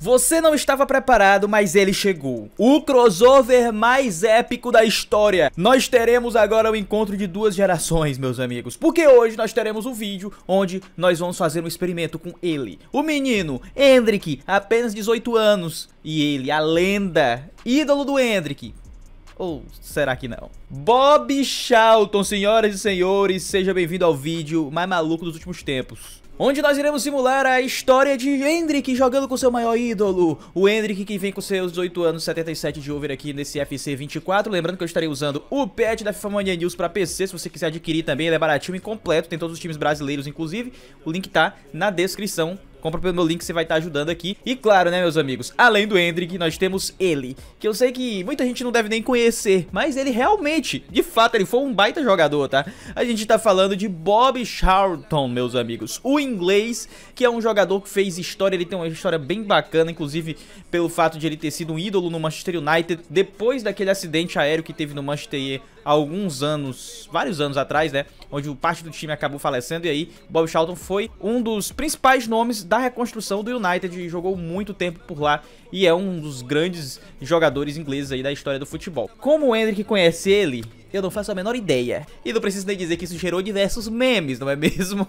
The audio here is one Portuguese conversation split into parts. Você não estava preparado, mas ele chegou. O crossover mais épico da história. Nós teremos agora o encontro de duas gerações, meus amigos. Porque hoje nós teremos um vídeo onde nós vamos fazer um experimento com ele. O menino, Endrick, apenas 18 anos. E ele, a lenda, ídolo do Endrick. Ou será que não? Bobby Charlton, senhoras e senhores, seja bem-vindo ao vídeo mais maluco dos últimos tempos, onde nós iremos simular a história de Endrick jogando com seu maior ídolo. O Endrick que vem com seus 18 anos, 77 de over aqui nesse FC 24. Lembrando que eu estarei usando o patch da FIFA Mania News para PC. Se você quiser adquirir também, ele é baratinho e completo. Tem todos os times brasileiros, inclusive. O link tá na descrição. Compra pelo meu link, você vai estar ajudando aqui. E claro, né, meus amigos, além do Endrick, nós temos ele, que eu sei que muita gente não deve nem conhecer, mas ele realmente, de fato, ele foi um baita jogador, tá? A gente tá falando de Bobby Charlton, meus amigos, o inglês, que é um jogador que fez história. Ele tem uma história bem bacana, inclusive pelo fato de ele ter sido um ídolo no Manchester United, depois daquele acidente aéreo que teve no Manchester há alguns anos, vários anos atrás, né, onde parte do time acabou falecendo. E aí, Bobby Charlton foi um dos principais nomes da reconstrução do United, jogou muito tempo por lá e é um dos grandes jogadores ingleses aí da história do futebol. Como o Endrick conhece ele, eu não faço a menor ideia. E não preciso nem dizer que isso gerou diversos memes, não é mesmo?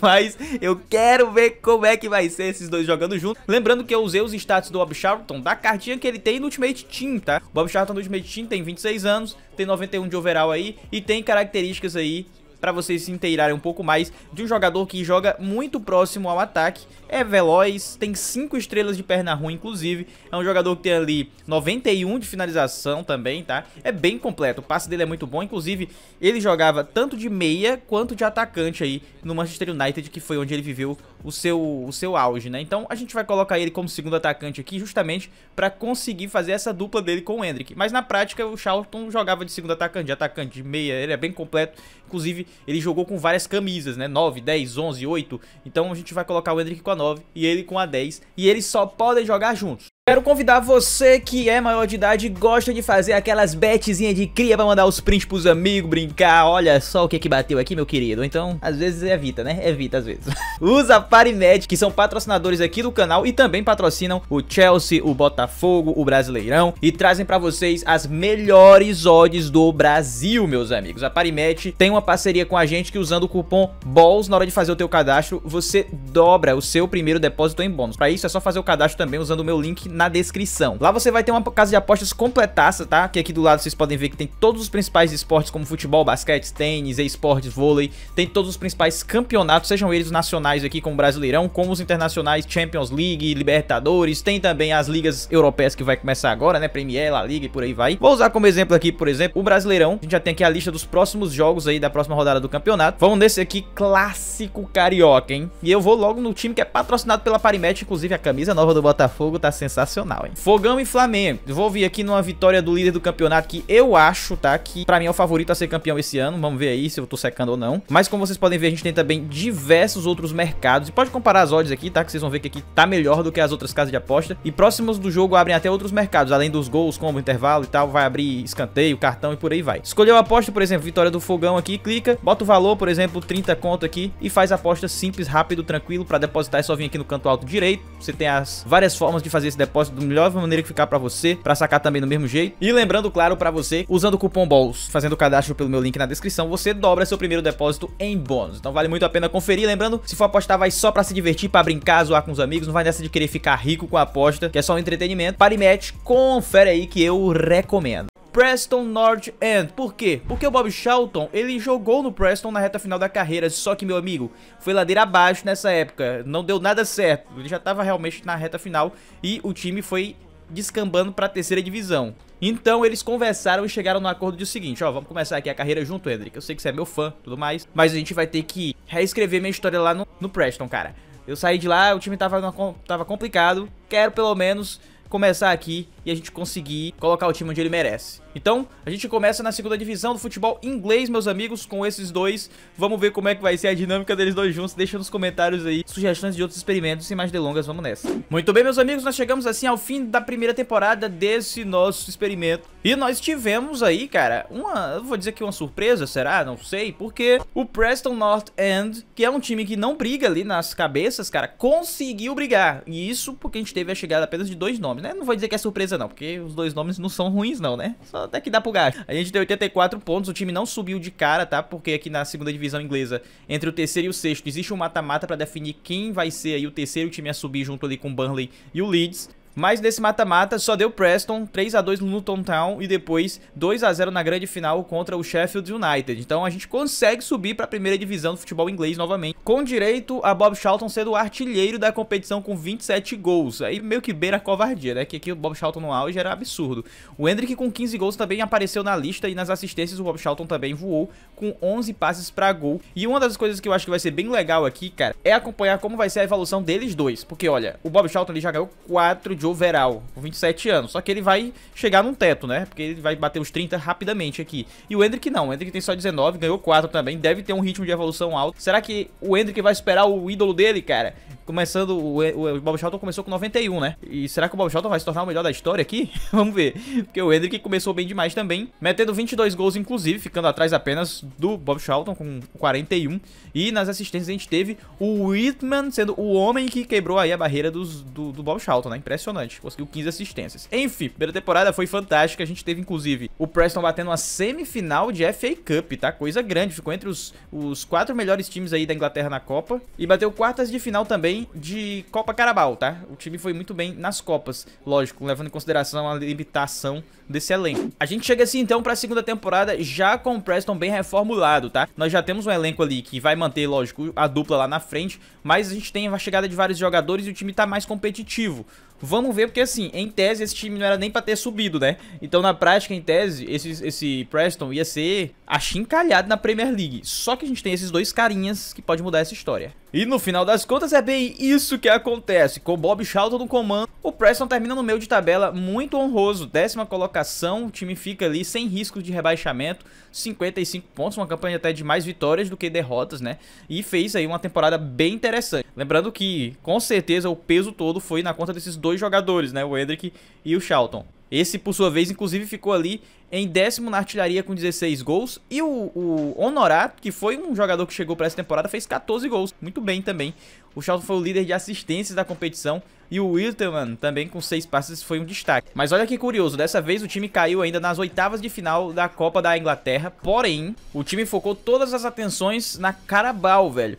Mas eu quero ver como é que vai ser esses dois jogando juntos. Lembrando que eu usei os status do Bobby Charlton, da cartinha que ele tem no Ultimate Team, tá? O Bobby Charlton do Ultimate Team tem 26 anos, tem 91 de overall aí e tem características aí para vocês se inteirarem um pouco mais de um jogador que joga muito próximo ao ataque, é veloz, tem 5 estrelas de perna ruim, inclusive. É um jogador que tem ali 91 de finalização também, tá? É bem completo, o passe dele é muito bom. Inclusive, ele jogava tanto de meia quanto de atacante aí no Manchester United, que foi onde ele viveu o seu auge, né? Então, a gente vai colocar ele como segundo atacante aqui, justamente para conseguir fazer essa dupla dele com o Endrick. Mas na prática, o Charlton jogava de segundo atacante, de atacante, de meia. Ele é bem completo, inclusive. Ele jogou com várias camisas, né? 9, 10, 11, 8. Então a gente vai colocar o Endrick com a 9 e ele com a 10. E eles só podem jogar juntos. Quero convidar você que é maior de idade e gosta de fazer aquelas betezinhas de cria pra mandar os prints pros amigos, brincar. Olha só o que bateu aqui, meu querido. Então, às vezes evita, né? Evita, às vezes. Usa a Parimed, que são patrocinadores aqui do canal e também patrocinam o Chelsea, o Botafogo, o Brasileirão e trazem pra vocês as melhores odds do Brasil, meus amigos. A Parimed tem uma parceria com a gente que, usando o cupom BOLS na hora de fazer o teu cadastro, você dobra o seu primeiro depósito em bônus. Pra isso é só fazer o cadastro também usando o meu link na descrição. Lá você vai ter uma casa de apostas completaça, tá? Que aqui do lado vocês podem ver que tem todos os principais esportes, como futebol, basquete, tênis, esportes, vôlei. Tem todos os principais campeonatos, sejam eles nacionais aqui, como o Brasileirão, como os internacionais, Champions League, Libertadores. Tem também as ligas europeias que vai começar agora, né? Premier, La Liga e por aí vai. Vou usar como exemplo aqui, por exemplo, o Brasileirão. A gente já tem aqui a lista dos próximos jogos aí da próxima rodada do campeonato. Vamos nesse aqui, clássico carioca, hein? E eu vou logo no time que é patrocinado pela Parimed, inclusive a camisa nova do Botafogo tá sensacional. Hein? Fogão e Flamengo. Vou vir aqui numa vitória do líder do campeonato, que eu acho, tá? Que pra mim é o favorito a ser campeão esse ano. Vamos ver aí se eu tô secando ou não. Mas como vocês podem ver, a gente tem também diversos outros mercados. E pode comparar as odds aqui, tá? Que vocês vão ver que aqui tá melhor do que as outras casas de aposta. E próximos do jogo abrem até outros mercados. Além dos gols, combo, intervalo e tal, vai abrir escanteio, cartão e por aí vai. Escolheu a aposta, por exemplo, vitória do Fogão aqui, clica, bota o valor, por exemplo, 30 conto aqui e faz a aposta simples, rápido, tranquilo. Pra depositar é só vir aqui no canto alto direito. Você tem as várias formas de fazer esse depósito da melhor maneira que ficar pra você, pra sacar também do mesmo jeito. E lembrando, claro, pra você, usando o cupom BOLS, fazendo o cadastro pelo meu link na descrição, você dobra seu primeiro depósito em bônus. Então vale muito a pena conferir. Lembrando, se for apostar, vai só pra se divertir, pra brincar, zoar com os amigos. Não vai nessa de querer ficar rico com a aposta, que é só um entretenimento. Parimed, confere aí que eu recomendo. Preston North End. Por quê? Porque o Bobby Charlton, ele jogou no Preston na reta final da carreira, só que, meu amigo, foi ladeira abaixo nessa época, não deu nada certo, ele já estava realmente na reta final e o time foi descambando para a terceira divisão. Então eles conversaram e chegaram no acordo de seguinte: ó, vamos começar aqui a carreira junto, Endrick, eu sei que você é meu fã, tudo mais, mas a gente vai ter que reescrever minha história lá no Preston, cara. Eu saí de lá, o time tava complicado, quero pelo menos começar aqui e a gente conseguir colocar o time onde ele merece. Então, a gente começa na segunda divisão do futebol inglês, meus amigos, com esses dois. Vamos ver como é que vai ser a dinâmica deles dois juntos. Deixa nos comentários aí sugestões de outros experimentos. Sem mais delongas, vamos nessa. Muito bem, meus amigos, nós chegamos assim ao fim da primeira temporada desse nosso experimento. E nós tivemos aí, cara, eu vou dizer que uma surpresa, será? Não sei, porque o Preston North End, que é um time que não briga ali nas cabeças, cara, conseguiu brigar. E isso porque a gente teve a chegada apenas de dois nomes, né? Não vou dizer que é surpresa não, porque os dois nomes não são ruins não, né? Só até que dá pro gasto. A gente tem 84 pontos, o time não subiu de cara, tá? Porque aqui na segunda divisão inglesa, entre o terceiro e o sexto, existe um mata-mata pra definir quem vai ser aí o terceiro time a subir junto ali com o Burnley e o Leeds. Mas nesse mata-mata só deu Preston, 3x2 no Luton Town e depois 2x0 na grande final contra o Sheffield United. Então a gente consegue subir para a primeira divisão do futebol inglês novamente, com direito a Bobby Charlton sendo o artilheiro da competição com 27 gols. Aí meio que beira a covardia, né? Que aqui o Bobby Charlton no auge era absurdo. O Endrick com 15 gols também apareceu na lista e nas assistências o Bobby Charlton também voou com 11 passes para gol. E uma das coisas que eu acho que vai ser bem legal aqui, cara, é acompanhar como vai ser a evolução deles dois. Porque olha, o Bobby Charlton ele já ganhou 4 de overall, com 27 anos, só que ele vai chegar num teto, né, porque ele vai bater os 30 rapidamente aqui, e o Endrick não, o Endrick tem só 19, ganhou 4 também, deve ter um ritmo de evolução alto. Será que o Endrick vai superar o ídolo dele, cara? Começando, o Bobby Charlton começou com 91, né, e será que o Bobby Charlton vai se tornar o melhor da história aqui? Vamos ver, porque o Endrick começou bem demais também, metendo 22 gols inclusive, ficando atrás apenas do Bobby Charlton com 41, e nas assistências a gente teve o Whitman sendo o homem que quebrou aí a barreira do Bobby Charlton, né, impressionante. Conseguiu 15 assistências. Enfim, primeira temporada foi fantástica. A gente teve, inclusive, o Preston batendo uma semifinal de FA Cup, tá? Coisa grande. Ficou entre os 4 melhores times aí da Inglaterra na Copa. E bateu quartas de final também de Copa Carabao, tá? O time foi muito bem nas Copas, lógico, levando em consideração a limitação desse elenco. A gente chega assim, então, pra segunda temporada já com o Preston bem reformulado, tá? Nós já temos um elenco ali que vai manter, lógico, a dupla lá na frente, mas a gente tem a chegada de vários jogadores e o time tá mais competitivo. Vamos ver, porque assim, em tese esse time não era nem pra ter subido, né? Então na prática, em tese, esse Preston ia ser achincalhado na Premier League. Só que a gente tem esses dois carinhas que pode mudar essa história. E no final das contas é bem isso que acontece. Com o Bobby Charlton no comando, o Preston termina no meio de tabela muito honroso. 10ª colocação, o time fica ali sem risco de rebaixamento. 55 pontos, uma campanha até de mais vitórias do que derrotas, né? E fez aí uma temporada bem interessante. Lembrando que, com certeza, o peso todo foi na conta desses dois jogadores, né? O Endrick e o Charlton. Esse, por sua vez, inclusive ficou ali em 10º na artilharia com 16 gols. E o Honorato, que foi um jogador que chegou para essa temporada, fez 14 gols. Muito bem também. O Charlton foi o líder de assistências da competição. E o Wilterman também com 6 passes foi um destaque. Mas olha que curioso, dessa vez o time caiu ainda nas oitavas de final da Copa da Inglaterra. Porém, o time focou todas as atenções na Carabao, velho.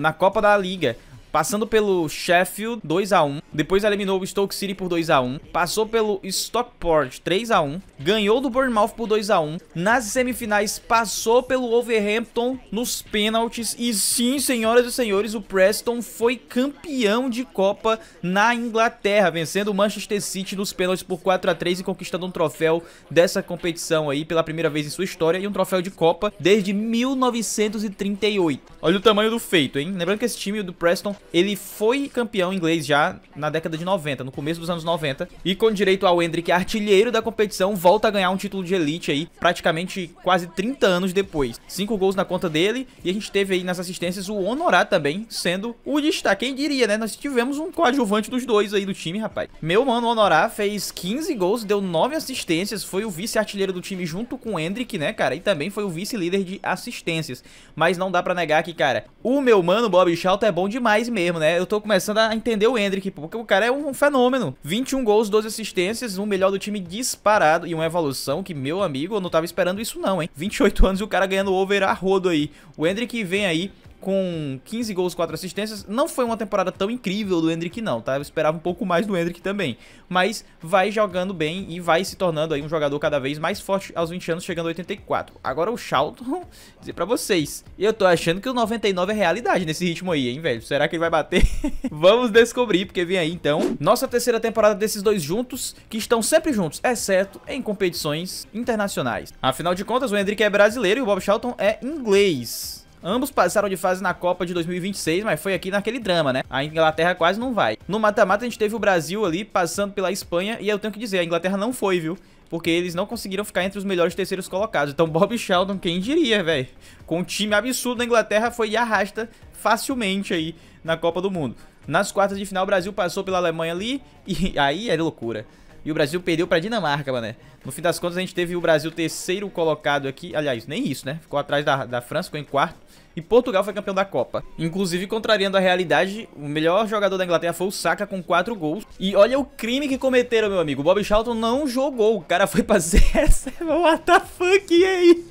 Na Copa da Liga. Passando pelo Sheffield, 2x1. Depois eliminou o Stoke City por 2x1. Passou pelo Stockport, 3x1. Ganhou do Bournemouth por 2x1. Nas semifinais, passou pelo Wolverhampton nos pênaltis. E sim, senhoras e senhores, o Preston foi campeão de Copa na Inglaterra, vencendo o Manchester City nos pênaltis por 4x3 e conquistando um troféu dessa competição aí pela primeira vez em sua história. E um troféu de Copa desde 1938. Olha o tamanho do feito, hein? Lembrando que esse time do Preston, ele foi campeão inglês já na década de 90, no começo dos anos 90. E com direito ao Endrick, artilheiro da competição, volta a ganhar um título de elite aí, praticamente quase 30 anos depois. 5 gols na conta dele, e a gente teve aí nas assistências o Honorato também, sendo o destaque. Quem diria, né? Nós tivemos um coadjuvante dos dois aí do time, rapaz. Meu mano, o Honorato fez 15 gols, deu 9 assistências, foi o vice-artilheiro do time junto com o Endrick, né, cara? E também foi o vice-líder de assistências. Mas não dá pra negar que, cara, o meu mano, Bobby Charlton, é bom demais mesmo, né? Eu tô começando a entender o Endrick, porque o cara é um fenômeno. 21 gols, 12 assistências, o melhor do time disparado e uma evolução que, meu amigo, eu não tava esperando isso não, hein? 28 anos e o cara ganhando over a rodo aí. O Endrick vem aí com 15 gols, 4 assistências. Não foi uma temporada tão incrível do Endrick não, tá? Eu esperava um pouco mais do Endrick também. Mas vai jogando bem e vai se tornando aí um jogador cada vez mais forte aos 20 anos, chegando a 84. Agora o Charlton, dizer pra vocês, eu tô achando que o 99 é realidade nesse ritmo aí, hein, velho? Será que ele vai bater? Vamos descobrir, porque vem aí então nossa terceira temporada desses dois juntos, que estão sempre juntos, exceto em competições internacionais. Afinal de contas, o Endrick é brasileiro e o Bobby Charlton é inglês. Ambos passaram de fase na Copa de 2026, mas foi aqui naquele drama, né? A Inglaterra quase não vai. No mata-mata a gente teve o Brasil ali passando pela Espanha, e eu tenho que dizer, a Inglaterra não foi, viu? Porque eles não conseguiram ficar entre os melhores terceiros colocados. Então Bobby Charlton, quem diria, velho? Com um time absurdo da Inglaterra, foi e arrasta facilmente aí na Copa do Mundo. Nas quartas de final o Brasil passou pela Alemanha ali, e aí é loucura. E o Brasil perdeu pra Dinamarca, mané. No fim das contas, a gente teve o Brasil terceiro colocado aqui. Aliás, nem isso, né? Ficou atrás da França, ficou em quarto. E Portugal foi campeão da Copa. Inclusive, contrariando a realidade, o melhor jogador da Inglaterra foi o Saka com 4 gols. E olha o crime que cometeram, meu amigo. O Bobby Charlton não jogou. O cara foi pra essa. What the fuck, e aí?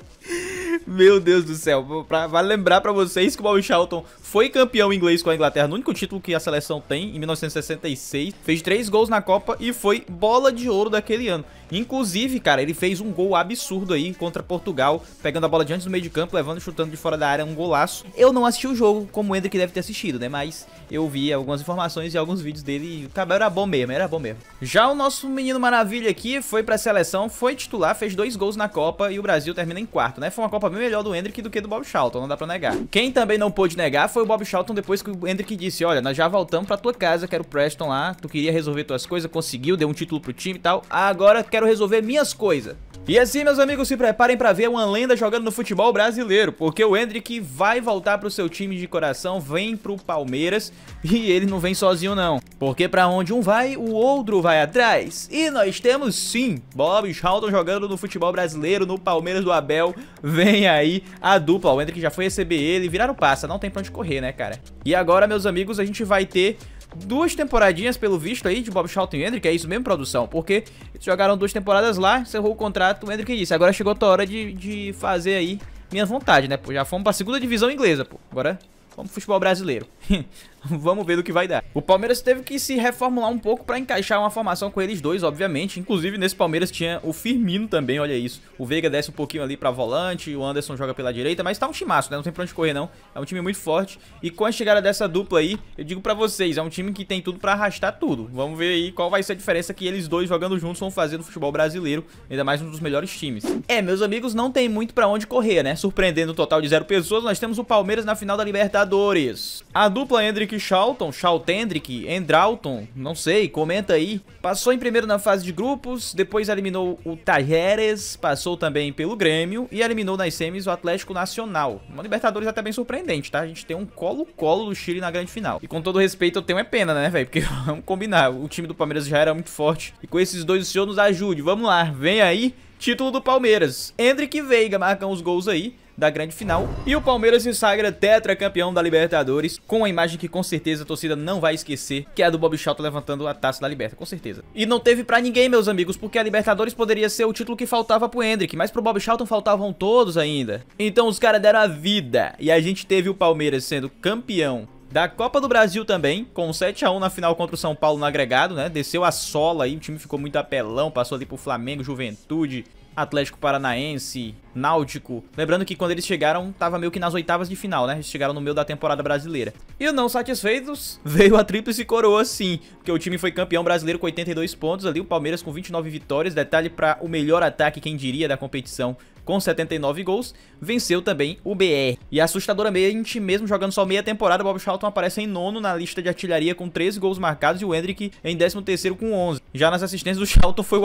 Meu Deus do céu, vale lembrar pra vocês que o Bobby Charlton foi campeão inglês com a Inglaterra, no único título que a seleção tem, em 1966. Fez 3 gols na Copa e foi bola de ouro daquele ano. Inclusive, cara, ele fez um gol absurdo aí contra Portugal, pegando a bola de antes do meio de campo, levando e chutando de fora da área, um golaço. Eu não assisti o jogo, como o Endrick deve ter assistido, né? Mas eu vi algumas informações e alguns vídeos dele e o cabelo era bom mesmo, era bom mesmo. Já o nosso menino maravilha aqui foi pra seleção, foi titular, fez 2 gols na Copa e o Brasil termina em quarto. Né? Foi uma Copa bem melhor do Endrick do que do Bobby Charlton, não dá pra negar. Quem também não pôde negar foi o Bobby Charlton depois que o Endrick disse, olha, nós já voltamos pra tua casa, quero o Preston lá, tu queria resolver tuas coisas, conseguiu, deu um título pro time e tal, agora quero resolver minhas coisas. E assim, meus amigos, se preparem pra ver uma lenda jogando no futebol brasileiro, porque o Endrick vai voltar pro seu time de coração, vem pro Palmeiras, e ele não vem sozinho não, porque pra onde um vai, o outro vai atrás. E nós temos sim, Bobby Charlton jogando no futebol brasileiro, no Palmeiras do Abel. Vem aí a dupla, o Endrick já foi receber ele, viraram passa, não tem pra onde correr, né, cara? E agora, meus amigos, a gente vai ter 2 temporadinhas, pelo visto aí, de Bobby Charlton e Endrick, é isso mesmo, produção? Porque eles jogaram 2 temporadas lá, encerrou o contrato, o Endrick disse, agora chegou a tua hora de fazer aí minha vontade, né, pô? Já fomos pra 2ª divisão inglesa, pô, agora... Vamos pro futebol brasileiro. Vamos ver do que vai dar. O Palmeiras teve que se reformular um pouco pra encaixar uma formação com eles dois, obviamente. Inclusive, nesse Palmeiras tinha o Firmino também, olha isso. O Veiga desce um pouquinho ali pra volante, o Anderson joga pela direita, mas tá um timaço, né? Não tem pra onde correr, não. É um time muito forte. E com a chegada dessa dupla aí, eu digo pra vocês, é um time que tem tudo pra arrastar tudo. Vamos ver aí qual vai ser a diferença que eles dois jogando juntos vão fazer no futebol brasileiro. Ainda mais um dos melhores times. É, meus amigos, não tem muito pra onde correr, né? Surpreendendo o total de 0 pessoas, nós temos o Palmeiras na final da Libertadores. A dupla Endrick e Charlton, Charltendrick, Endralton, não sei, comenta aí. Passou em primeiro na fase de grupos, depois eliminou o Talleres, passou também pelo Grêmio e eliminou nas semis o Atlético Nacional. Uma Libertadores até bem surpreendente, tá? A gente tem um colo-colo do Chile na grande final. E com todo respeito eu tenho é pena, né, velho? Porque vamos combinar, o time do Palmeiras já era muito forte. E com esses dois o senhor nos ajude, vamos lá, vem aí. Título do Palmeiras, Endrick e Veiga marcam os gols aí da grande final. E o Palmeiras se sagra tetracampeão da Libertadores, com a imagem que com certeza a torcida não vai esquecer, que é a do Bobby Charlton levantando a taça da Libertadores, com certeza. E não teve pra ninguém, meus amigos, porque a Libertadores poderia ser o título que faltava pro Endrick, mas pro Bobby Charlton faltavam todos ainda. Então os caras deram a vida, e a gente teve o Palmeiras sendo campeão da Copa do Brasil também, com 7 a 1 na final contra o São Paulo no agregado, né? Desceu a sola aí, o time ficou muito apelão, passou ali pro Flamengo, Juventude, Atlético Paranaense, Náutico. Lembrando que quando eles chegaram, tava meio que nas oitavas de final, né? Eles chegaram no meio da temporada brasileira. E não satisfeitos, veio a tríplice coroa sim, porque o time foi campeão brasileiro com 82 pontos ali, o Palmeiras com 29 vitórias, detalhe pra o melhor ataque, quem diria, da competição, com 79 gols, venceu também o BR. E assustadoramente, mesmo jogando só meia temporada, o Bobby Charlton aparece em 9º na lista de artilharia com 13 gols marcados e o Endrick em 13º com 11. Já nas assistências do Charlton foi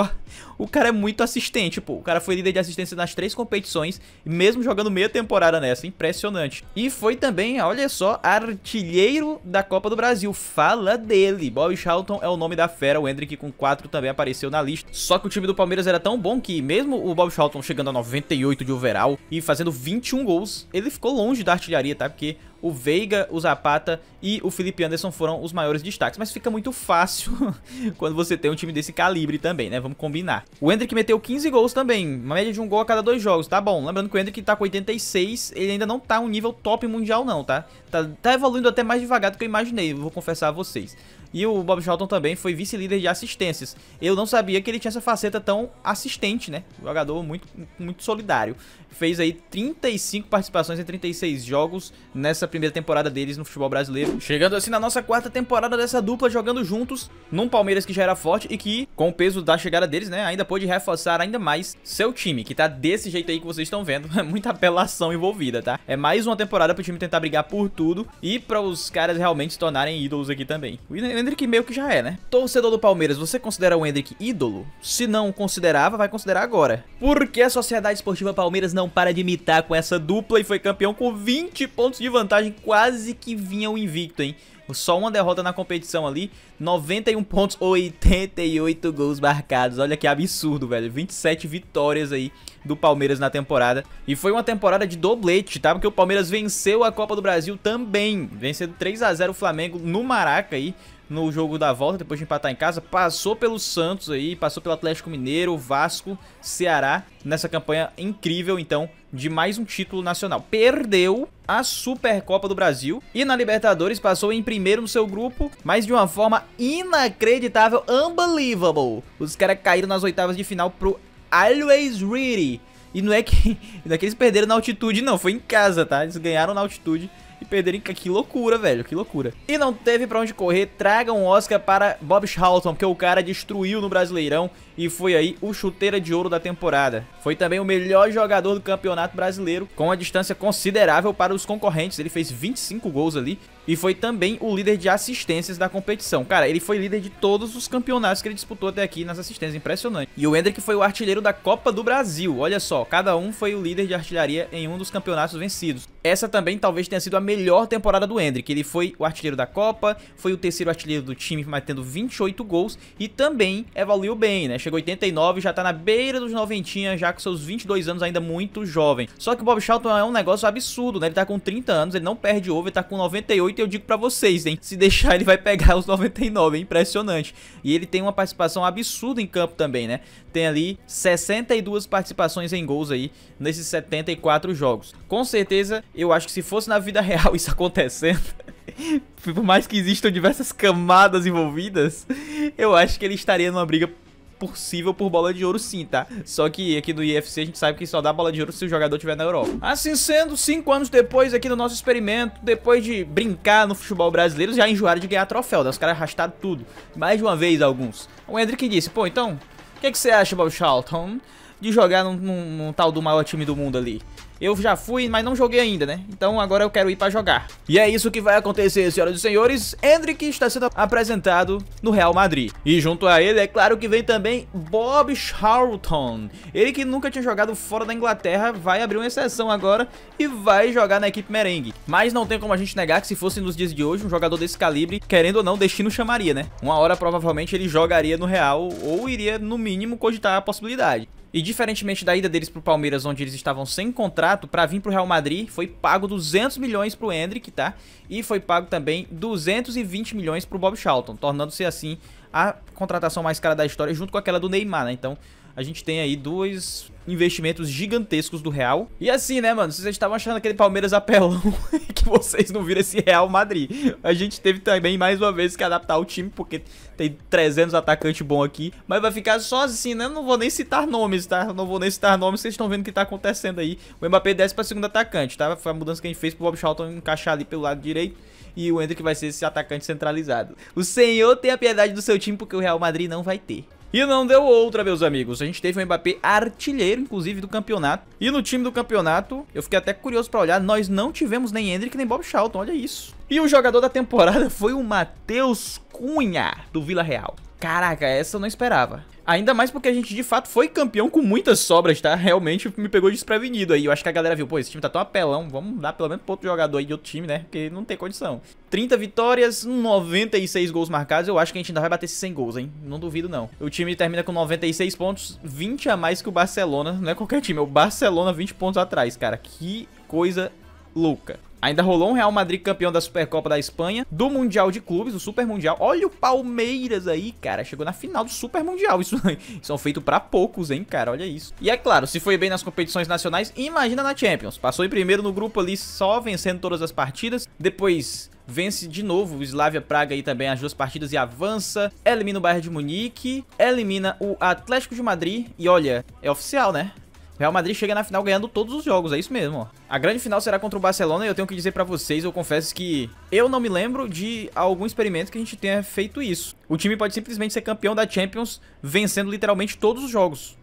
o cara é muito assistente, pô. O cara foi líder de assistência nas 3 competições, mesmo jogando meia temporada nessa, impressionante. E foi também, olha só, artilheiro da Copa do Brasil, fala dele. Bobby Charlton é o nome da fera, o Endrick com 4 também apareceu na lista. Só que o time do Palmeiras era tão bom que mesmo o Bobby Charlton chegando a 98 de overall e fazendo 21 gols, ele ficou longe da artilharia, tá? Porque o Veiga, o Zapata e o Felipe Anderson foram os maiores destaques. Mas fica muito fácil quando você tem um time desse calibre também, né? Vamos combinar. O Endrick meteu 15 gols também, uma média de 1 gol a cada 2 jogos, tá bom. Lembrando que o Endrick tá com 86, ele ainda não tá um nível top mundial não, tá? Tá evoluindo até mais devagar do que eu imaginei, eu vou confessar a vocês. E o Bobby Charlton também foi vice-líder de assistências. Eu não sabia que ele tinha essa faceta tão assistente, né? Jogador muito solidário. Fez aí 35 participações em 36 jogos nessa primeira temporada deles no futebol brasileiro. Chegando assim na nossa quarta temporada dessa dupla jogando juntos num Palmeiras que já era forte e que, com o peso da chegada deles, né, ainda pôde reforçar ainda mais seu time, que tá desse jeito aí que vocês estão vendo. É muita apelação envolvida, tá? É mais uma temporada pro time tentar brigar por tudo e para os caras realmente se tornarem ídolos aqui também. O Endrick meio que já é, né? Torcedor do Palmeiras, você considera o Endrick ídolo? Se não considerava, vai considerar agora. Porque a Sociedade Esportiva Palmeiras não para de imitar com essa dupla e foi campeão com 20 pontos de vantagem, quase que vinha o invicto, hein? Só uma derrota na competição ali, 91 pontos, 88 gols marcados. Olha que absurdo, velho. 27 vitórias aí do Palmeiras na temporada. E foi uma temporada de doblete, tá? Porque o Palmeiras venceu a Copa do Brasil também, vencendo 3 a 0 o Flamengo no Maraca aí, no jogo da volta, depois de empatar em casa. Passou pelo Santos aí, passou pelo Atlético Mineiro, Vasco, Ceará, nessa campanha incrível, então, de mais um título nacional. Perdeu a Supercopa do Brasil e na Libertadores passou em primeiro no seu grupo, mas de uma forma inacreditável, unbelievable. Os caras caíram nas oitavas de final pro Always Ready. E não é que eles perderam na altitude, não, foi em casa, tá? Eles ganharam na altitude e perderem, que loucura, velho, que loucura. E não teve pra onde correr, tragam um Oscar para Bobby Charlton, porque o cara destruiu no Brasileirão e foi aí o chuteira de ouro da temporada. Foi também o melhor jogador do Campeonato Brasileiro, com uma distância considerável para os concorrentes. Ele fez 25 gols ali e foi também o líder de assistências da competição. Cara, ele foi líder de todos os campeonatos que ele disputou até aqui nas assistências, impressionante. E o Endrick foi o artilheiro da Copa do Brasil, olha só, cada um foi o líder de artilharia em um dos campeonatos vencidos. Essa também talvez tenha sido a melhor temporada do Endrick. Ele foi o artilheiro da Copa, foi o terceiro artilheiro do time, batendo 28 gols e também evoluiu bem, né? Chegou 89, já tá na beira dos noventinha, já com seus 22 anos, ainda muito jovem. Só que o Bobby Charlton é um negócio absurdo, né? Ele tá com 30 anos, ele não perde ovo, ele tá com 98 e eu digo pra vocês, hein? Se deixar, ele vai pegar os 99, é impressionante. E ele tem uma participação absurda em campo também, né? Tem ali 62 participações em gols aí nesses 74 jogos. Com certeza, eu acho que se fosse na vida real isso acontecendo, por mais que existam diversas camadas envolvidas, eu acho que ele estaria numa briga possível por bola de ouro sim, tá? Só que aqui no IFC a gente sabe que só dá bola de ouro se o jogador estiver na Europa. Assim sendo, 5 anos depois aqui no nosso experimento, depois de brincar no futebol brasileiro, já enjoaram de ganhar troféu, né? Os caras arrastaram tudo, mais de uma vez alguns. O Endrick disse, pô, então, o que você acha, Bobby Charlton, de jogar num tal do maior time do mundo ali? Eu já fui, mas não joguei ainda, né? Então agora eu quero ir pra jogar. E é isso que vai acontecer, senhoras e senhores. Endrick está sendo apresentado no Real Madrid. E junto a ele, é claro que vem também Bobby Charlton. Ele que nunca tinha jogado fora da Inglaterra, vai abrir uma exceção agora e vai jogar na equipe merengue. Mas não tem como a gente negar que se fosse nos dias de hoje, um jogador desse calibre, querendo ou não, destino chamaria, né? Uma hora provavelmente ele jogaria no Real ou iria, no mínimo, cogitar a possibilidade. E diferentemente da ida deles pro Palmeiras, onde eles estavam sem contrato, pra vir pro Real Madrid foi pago 200 milhões pro Endrick, tá? E foi pago também 220 milhões pro Bobby Charlton, tornando-se assim a contratação mais cara da história, junto com aquela do Neymar, né? Então a gente tem aí dois investimentos gigantescos do Real. E assim, né, mano, vocês estavam achando aquele Palmeiras apelão que vocês não viram esse Real Madrid. A gente teve também, mais uma vez, que adaptar o time, porque tem 300 atacantes bons aqui. Mas vai ficar só assim, né, eu não vou nem citar nomes, tá? Eu não vou nem citar nomes, vocês estão vendo o que tá acontecendo aí. O Mbappé desce pra segundo atacante, tá? Foi a mudança que a gente fez pro Bobby Charlton encaixar ali pelo lado direito. E o Endrick vai ser esse atacante centralizado. O Senhor tem a piedade do seu time, porque o Real Madrid não vai ter. E não deu outra, meus amigos. A gente teve o Mbappé artilheiro, inclusive, do campeonato. E no time do campeonato, eu fiquei até curioso pra olhar, nós não tivemos nem Endrick nem Bobby Charlton, olha isso. E o jogador da temporada foi o Matheus Cunha, do Vila Real. Caraca, essa eu não esperava. Ainda mais porque a gente, de fato, foi campeão com muitas sobras, tá? Realmente me pegou desprevenido aí. Eu acho que a galera viu, pô, esse time tá tão apelão, vamos dar pelo menos pro outro jogador aí de outro time, né? Porque não tem condição. 30 vitórias, 96 gols marcados. Eu acho que a gente ainda vai bater esses 100 gols, hein? Não duvido, não. O time termina com 96 pontos, 20 a mais que o Barcelona. Não é qualquer time, é o Barcelona 20 pontos atrás, cara. Que coisa louca. Ainda rolou um Real Madrid campeão da Supercopa da Espanha, do Mundial de Clubes, do Super Mundial. Olha o Palmeiras aí, cara, chegou na final do Super Mundial. Isso é feito pra poucos, hein, cara, olha isso. E é claro, se foi bem nas competições nacionais, imagina na Champions. Passou em primeiro no grupo ali, só vencendo todas as partidas. Depois vence de novo o Slavia Praga aí também as duas partidas e avança, elimina o Bayern de Munique, elimina o Atlético de Madrid e olha, é oficial, né? Real Madrid chega na final ganhando todos os jogos, é isso mesmo, ó. A grande final será contra o Barcelona e eu tenho que dizer pra vocês, eu confesso que eu não me lembro de algum experimento que a gente tenha feito isso. O time pode simplesmente ser campeão da Champions vencendo literalmente todos os jogos,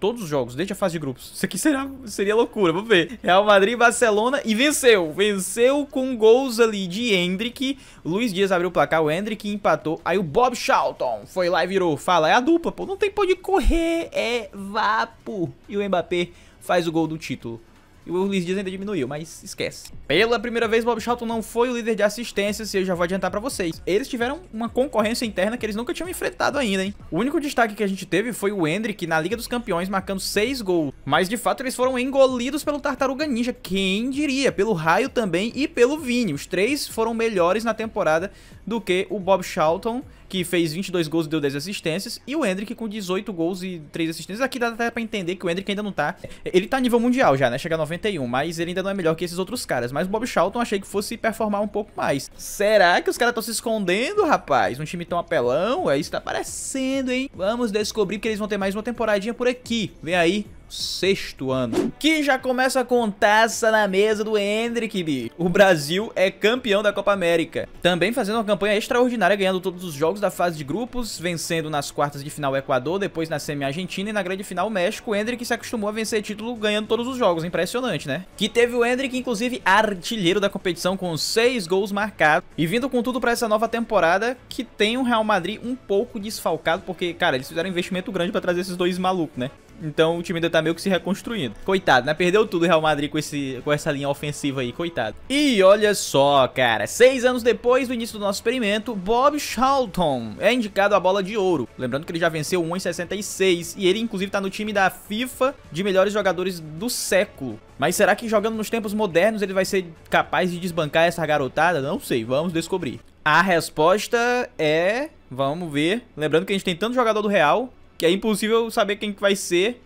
desde a fase de grupos. Isso aqui seria loucura, vamos ver. Real Madrid, Barcelona e venceu. Venceu com gols ali de Endrick, Luiz Dias abriu o placar, o Endrick empatou, aí o Bobby Charlton foi lá e virou. Fala, é a dupla, pô, não tem pra onde correr, é vapo. E o Mbappé faz o gol do título. E o Luiz Dias ainda diminuiu, mas esquece. Pela primeira vez, Bobby Charlton não foi o líder de assistências, e eu já vou adiantar pra vocês. Eles tiveram uma concorrência interna que eles nunca tinham enfrentado ainda, hein? O único destaque que a gente teve foi o Endrick na Liga dos Campeões, marcando 6 gols. Mas, de fato, eles foram engolidos pelo Tartaruga Ninja, quem diria? Pelo Raio também e pelo Vini. Os três foram melhores na temporada do que o Bobby Charlton, que fez 22 gols e deu 10 assistências, e o Endrick com 18 gols e 3 assistências. Aqui dá até pra entender que o Endrick ainda não tá... Ele tá nível mundial já, né? Chega a 91, mas ele ainda não é melhor que esses outros caras. Mas o Bobby Charlton achei que fosse performar um pouco mais. Será que os caras estão se escondendo, rapaz? Um time tão apelão? É isso que tá parecendo, hein? Vamos descobrir que eles vão ter mais uma temporadinha por aqui. Vem aí. 6º ano, que já começa com taça na mesa do Endrick, bicho. O Brasil é campeão da Copa América, também fazendo uma campanha extraordinária, ganhando todos os jogos da fase de grupos, vencendo nas quartas de final o Equador, depois na semi Argentina e na grande final o México. O Endrick se acostumou a vencer título ganhando todos os jogos, impressionante, né? Que teve o Endrick, inclusive, artilheiro da competição com 6 gols marcados, e vindo com tudo pra essa nova temporada, que tem um Real Madrid um pouco desfalcado, porque, cara, eles fizeram um investimento grande pra trazer esses dois malucos, né? Então o time ainda tá meio que se reconstruindo. Coitado, né? Perdeu tudo o Real Madrid com essa linha ofensiva aí, coitado. E olha só, cara, 6 anos depois do início do nosso experimento, Bobby Charlton é indicado à bola de ouro. Lembrando que ele já venceu 1 em 66 e ele inclusive tá no time da FIFA de melhores jogadores do século. Mas será que jogando nos tempos modernos ele vai ser capaz de desbancar essa garotada? Não sei, vamos descobrir. A resposta é... vamos ver. Lembrando que a gente tem tanto jogador do Real... que é impossível saber quem que vai ser.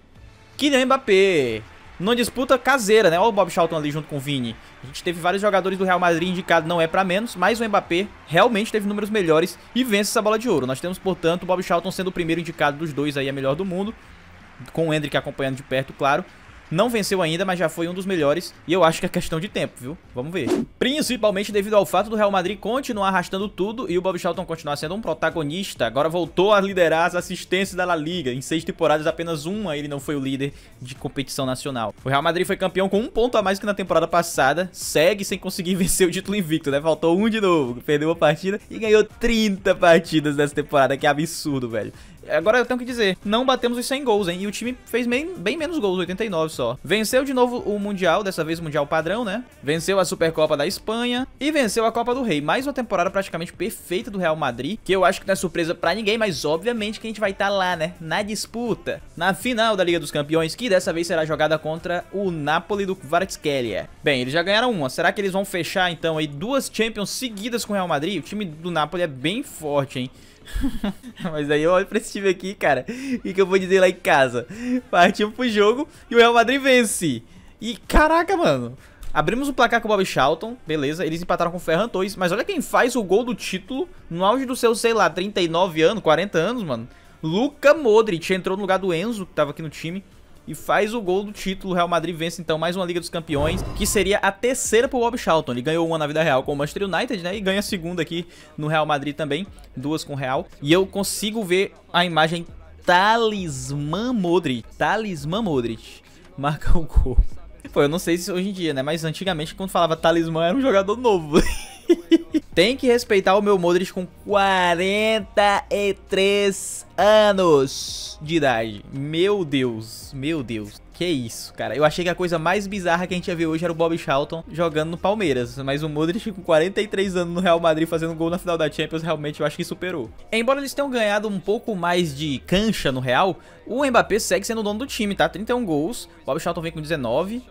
Kylian Mbappé. Numa disputa caseira, né? Olha o Bobby Charlton ali junto com o Vini. A gente teve vários jogadores do Real Madrid indicados, não é pra menos, mas o Mbappé realmente teve números melhores e vence essa bola de ouro. Nós temos, portanto, o Bobby Charlton sendo o primeiro indicado dos dois aí, a melhor do mundo. Com o Endrick acompanhando de perto, claro. Não venceu ainda, mas já foi um dos melhores. E eu acho que é questão de tempo, viu? Vamos ver. Principalmente devido ao fato do Real Madrid continuar arrastando tudo e o Bobby Charlton continuar sendo um protagonista. Agora voltou a liderar as assistências da La Liga. Em 6 temporadas, apenas uma ele não foi o líder de competição nacional. O Real Madrid foi campeão com 1 ponto a mais que na temporada passada. Segue sem conseguir vencer o título invicto, né? Faltou 1 de novo. Perdeu uma partida e ganhou 30 partidas nessa temporada. Que absurdo, velho. Agora eu tenho que dizer, não batemos os 100 gols, hein? E o time fez bem menos gols, 89 só. Venceu de novo o Mundial, dessa vez o Mundial padrão, né? Venceu a Supercopa da Espanha e venceu a Copa do Rei. Mais uma temporada praticamente perfeita do Real Madrid, que eu acho que não é surpresa pra ninguém, mas obviamente que a gente vai estar lá, né? Na disputa, na final da Liga dos Campeões, que dessa vez será jogada contra o Napoli do Kvaratskhelia. Bem, eles já ganharam uma. Será que eles vão fechar, então, aí 2 Champions seguidas com o Real Madrid? O time do Napoli é bem forte, hein? Mas aí eu olho pra esse time aqui, cara, e que eu vou dizer lá em casa. Partimos pro jogo e o Real Madrid vence. E caraca, mano, abrimos o placar com o Bobby Charlton, beleza, eles empataram com o Ferran Torres. Mas olha quem faz o gol do título no auge do seu, sei lá, 39 anos, 40 anos, mano. Luka Modric entrou no lugar do Enzo, que tava aqui no time, e faz o gol do título. O Real Madrid vence então mais uma Liga dos Campeões, que seria a terceira pro Bobby Charlton. Ele ganhou uma na vida real com o Manchester United, né? E ganha a segunda aqui no Real Madrid também, 2 com o Real. E eu consigo ver a imagem Talismã Modric. Talismã Modric marca o gol. Pô, eu não sei se hoje em dia, né? Mas antigamente quando falava Talismã era um jogador novo. Tem que respeitar o meu Modric com 43 anos de idade. Meu Deus, meu Deus. Que isso, cara. Eu achei que a coisa mais bizarra que a gente ia ver hoje era o Bobby Charlton jogando no Palmeiras. Mas o Modric com 43 anos no Real Madrid fazendo gol na final da Champions, realmente eu acho que superou. Embora eles tenham ganhado um pouco mais de cancha no Real, o Mbappé segue sendo o dono do time, tá? 31 gols. Bobby Charlton vem com 19.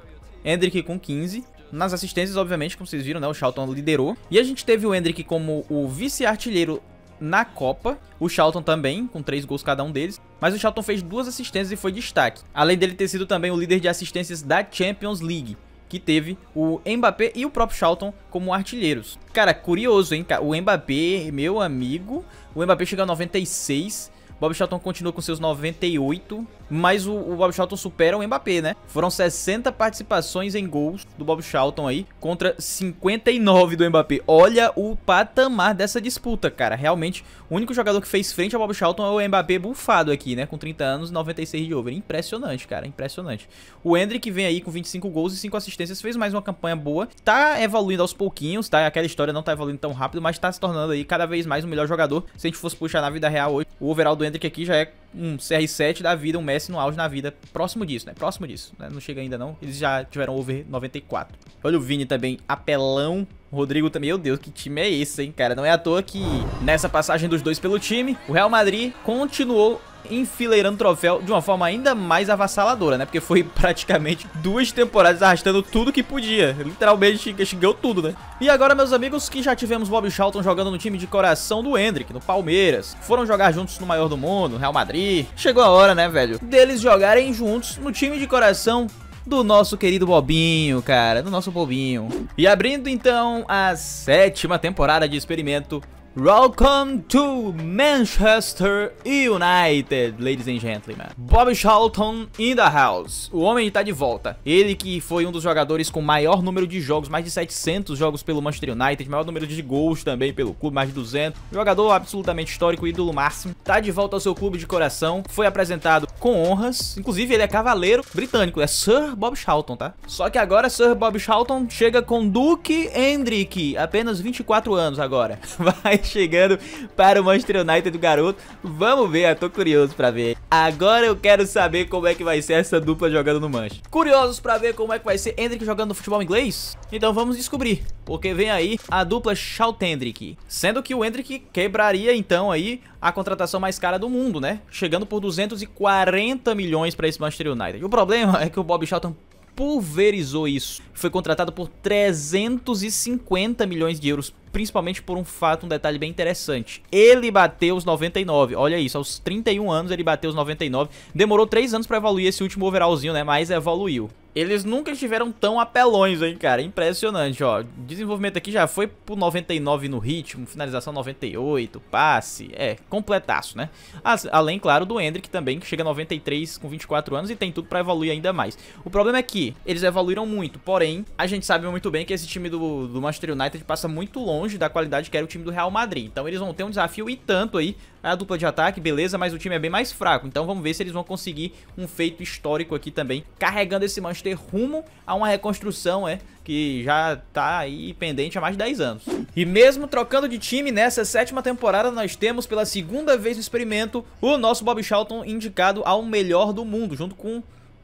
Endrick com 15. Nas assistências, obviamente, como vocês viram, né? O Charlton liderou. E a gente teve o Endrick como o vice-artilheiro na Copa. O Charlton também, com 3 gols cada um deles. Mas o Charlton fez 2 assistências e foi destaque. Além dele ter sido também o líder de assistências da Champions League, que teve o Mbappé e o próprio Charlton como artilheiros. Cara, curioso, hein? O Mbappé, meu amigo, o Mbappé chega a 96, o Bobby Charlton continua com seus 98, mas o Bobby Charlton supera o Mbappé, né? Foram 60 participações em gols do Bobby Charlton aí, contra 59 do Mbappé. Olha o patamar dessa disputa, cara. Realmente, o único jogador que fez frente ao Bobby Charlton é o Mbappé bufado aqui, né? Com 30 anos, 96 de over. Impressionante, cara, impressionante. O Endrick vem aí com 25 gols e 5 assistências, fez mais uma campanha boa. Tá evoluindo aos pouquinhos, tá? Aquela história não tá evoluindo tão rápido, mas tá se tornando aí cada vez mais o melhor jogador. Se a gente fosse puxar na vida real hoje, o overall do Endrick aqui já é um CR7 da vida, um Messi no auge na vida, próximo disso, né? Próximo disso, né? Não chega ainda não, eles já tiveram over 94. Olha o Vini também, apelão. Rodrigo também, meu Deus, que time é esse, hein, cara? Não é à toa que nessa passagem dos dois pelo time, o Real Madrid continuou enfileirando o troféu de uma forma ainda mais avassaladora, né? Porque foi praticamente 2 temporadas arrastando tudo que podia. Literalmente xingou tudo, né? E agora, meus amigos, que já tivemos Bobby Charlton jogando no time de coração do Endrick, no Palmeiras, foram jogar juntos no maior do mundo, Real Madrid, chegou a hora, né, velho, deles jogarem juntos no time de coração do nosso querido Bobinho, cara, do nosso Bobinho. E abrindo, então, a 7ª temporada de experimento, Welcome to Manchester United, ladies and gentlemen. Bobby Charlton in the house. O homem tá de volta. Ele que foi um dos jogadores com maior número de jogos, mais de 700 jogos pelo Manchester United, maior número de gols também pelo clube, mais de 200. Jogador absolutamente histórico, ídolo máximo. Tá de volta ao seu clube de coração. Foi apresentado com honras. Inclusive, ele é cavaleiro britânico, é Sir Bobby Charlton, tá? Só que agora Sir Bobby Charlton chega com Duke Endrick, apenas 24 anos agora. Vai chegando para o Manchester United do garoto. Vamos ver, eu tô curioso pra ver. Agora eu quero saber como é que vai ser essa dupla jogando no Manchester. Curiosos pra ver como é que vai ser Endrick jogando no futebol inglês? Então vamos descobrir, porque vem aí a dupla Charlton-Endrick. Sendo que o Endrick quebraria então aí a contratação mais cara do mundo, né? Chegando por 240 milhões pra esse Manchester United. O problema é que o Bobby Charlton pulverizou isso. Foi contratado por 350 milhões de euros, principalmente por um fato, um detalhe bem interessante. Ele bateu os 99, olha isso, aos 31 anos ele bateu os 99, demorou 3 anos pra evoluir esse último overallzinho, né, mas evoluiu. Eles nunca estiveram tão apelões, hein, cara, impressionante, ó, desenvolvimento aqui já foi pro 99 no ritmo, finalização 98, passe, é, completaço, né, além, claro, do Endrick também, que chega a 93 com 24 anos e tem tudo pra evoluir ainda mais. O problema é que eles evoluíram muito, porém, a gente sabe muito bem que esse time do Manchester United passa muito longe da qualidade que era o time do Real Madrid. Então eles vão ter um desafio e tanto aí. A dupla de ataque, beleza, mas o time é bem mais fraco. Então vamos ver se eles vão conseguir um feito histórico aqui também, carregando esse Manchester rumo a uma reconstrução, que já tá aí pendente há mais de 10 anos. E mesmo trocando de time, nessa 7ª temporada nós temos pela 2ª vez no experimento o nosso Bobby Charlton indicado ao melhor do mundo, junto com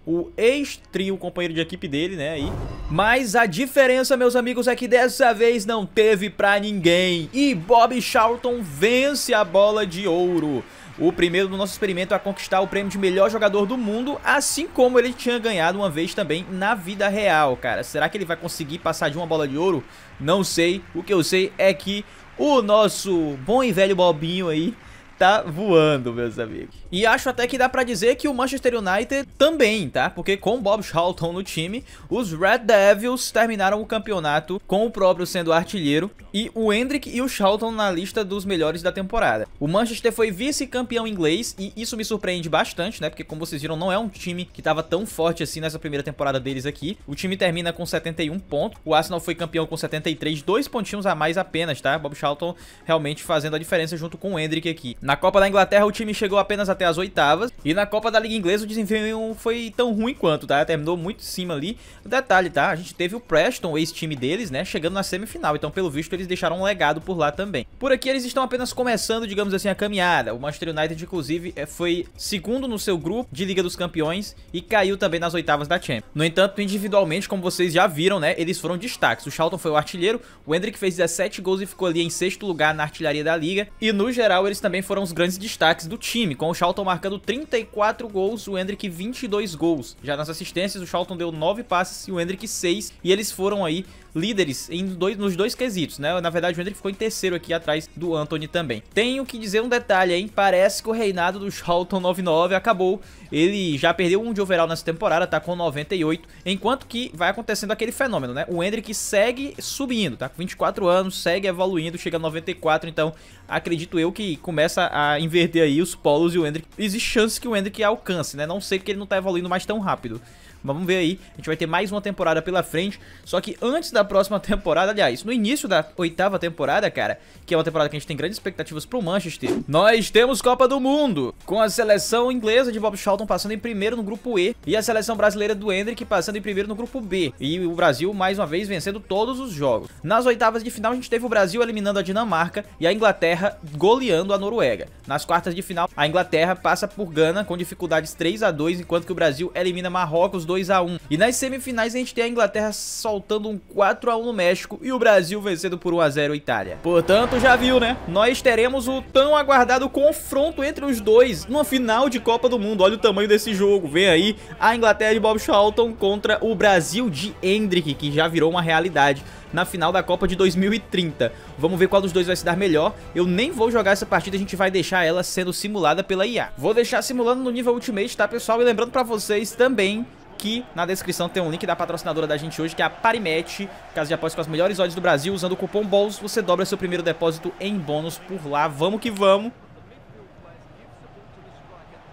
o ex-trio, o companheiro de equipe dele, né, aí. Mas a diferença, meus amigos, é que dessa vez não teve pra ninguém. E Bobby Charlton vence a bola de ouro. O primeiro do nosso experimento a conquistar o prêmio de melhor jogador do mundo, assim como ele tinha ganhado uma vez também na vida real, cara. Será que ele vai conseguir passar de uma bola de ouro? Não sei. O que eu sei é que o nosso bom e velho Bobinho aí tá voando, meus amigos. E acho até que dá pra dizer que o Manchester United também, tá? Porque com o Bobby Charlton no time, os Red Devils terminaram o campeonato com o próprio sendo artilheiro e o Endrick e o Charlton na lista dos melhores da temporada. O Manchester foi vice-campeão inglês e isso me surpreende bastante, né? Porque como vocês viram, não é um time que tava tão forte assim nessa 1ª temporada deles aqui. O time termina com 71 pontos. O Arsenal foi campeão com 73, 2 pontinhos a mais apenas, tá? Bobby Charlton realmente fazendo a diferença junto com o Endrick aqui. Na Copa da Inglaterra o time chegou apenas até as 8º e na Copa da Liga Inglesa o desempenho foi tão ruim quanto, tá? Terminou muito em cima ali. Detalhe, tá? A gente teve o Preston, o ex-time deles, né? Chegando na semifinal, então pelo visto eles deixaram um legado por lá também. Por aqui eles estão apenas começando, digamos assim, a caminhada. O Manchester United, inclusive, foi 2º no seu grupo de Liga dos Campeões e caiu também nas 8º da Champions. No entanto, individualmente, como vocês já viram, né? Eles foram destaques. O Charlton foi o artilheiro, o Endrick fez 17 gols e ficou ali em 6º lugar na artilharia da Liga e, no geral, eles também foram os grandes destaques do time, com o Charlton marcando 34 gols, o Endrick 22 gols. Já nas assistências, o Charlton deu 9 passes e o Endrick 6, e eles foram aí líderes nos dois quesitos, né? Na verdade, o Endrick ficou em terceiro aqui atrás do Antony também. Tenho que dizer um detalhe, hein? Parece que o reinado do Charlton 99 acabou. Ele já perdeu um de overall nessa temporada, tá com 98, enquanto que vai acontecendo aquele fenômeno, né? O Endrick segue subindo, tá com 24 anos, segue evoluindo, chega a 94, então acredito eu que começa a inverter aí os polos e o Endrick. Existe chance que o Endrick alcance, né? Não sei porque ele não tá evoluindo mais tão rápido. Mas vamos ver aí, a gente vai ter mais uma temporada pela frente. Só que antes da próxima temporada, aliás, no início da oitava temporada, cara, que é uma temporada que a gente tem grandes expectativas pro Manchester, nós temos Copa do Mundo, com a seleção inglesa de Bobby Charlton passando em primeiro no grupo E e a seleção brasileira do Endrick passando em primeiro no grupo B, e o Brasil mais uma vez vencendo todos os jogos. Nas oitavas de final a gente teve o Brasil eliminando a Dinamarca e a Inglaterra goleando a Noruega. Nas quartas de final a Inglaterra passa por Gana com dificuldades 3 a 2, enquanto que o Brasil elimina Marrocos 2 a 1. E nas semifinais a gente tem a Inglaterra soltando um 4 a 1 no México e o Brasil vencendo por 1 a 0 a Itália. Portanto, já viu, né? Nós teremos o tão aguardado confronto entre os dois numa final de Copa do Mundo. Olha o tamanho desse jogo. Vem aí a Inglaterra de Bobby Charlton contra o Brasil de Endrick, que já virou uma realidade na final da Copa de 2030. Vamos ver qual dos dois vai se dar melhor. Eu nem vou jogar essa partida, a gente vai deixar ela sendo simulada pela IA. Vou deixar simulando no nível Ultimate, tá, pessoal? E lembrando pra vocês também que na descrição tem um link da patrocinadora da gente hoje, que é a Parimed, casa de apostas com as melhores odds do Brasil. Usando o cupom BOLS, você dobra seu primeiro depósito em bônus por lá. Vamos que vamos.